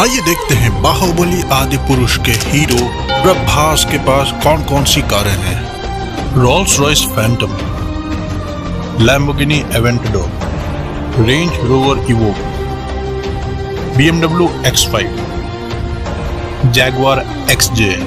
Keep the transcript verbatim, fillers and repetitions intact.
आइए देखते हैं बाहुबली आदि पुरुष के हीरो प्रभास के पास कौन कौन सी कारें हैं। Rolls Royce Phantom, Lamborghini Aventador, Range Rover Evoque, BMW X five, Jaguar X जे।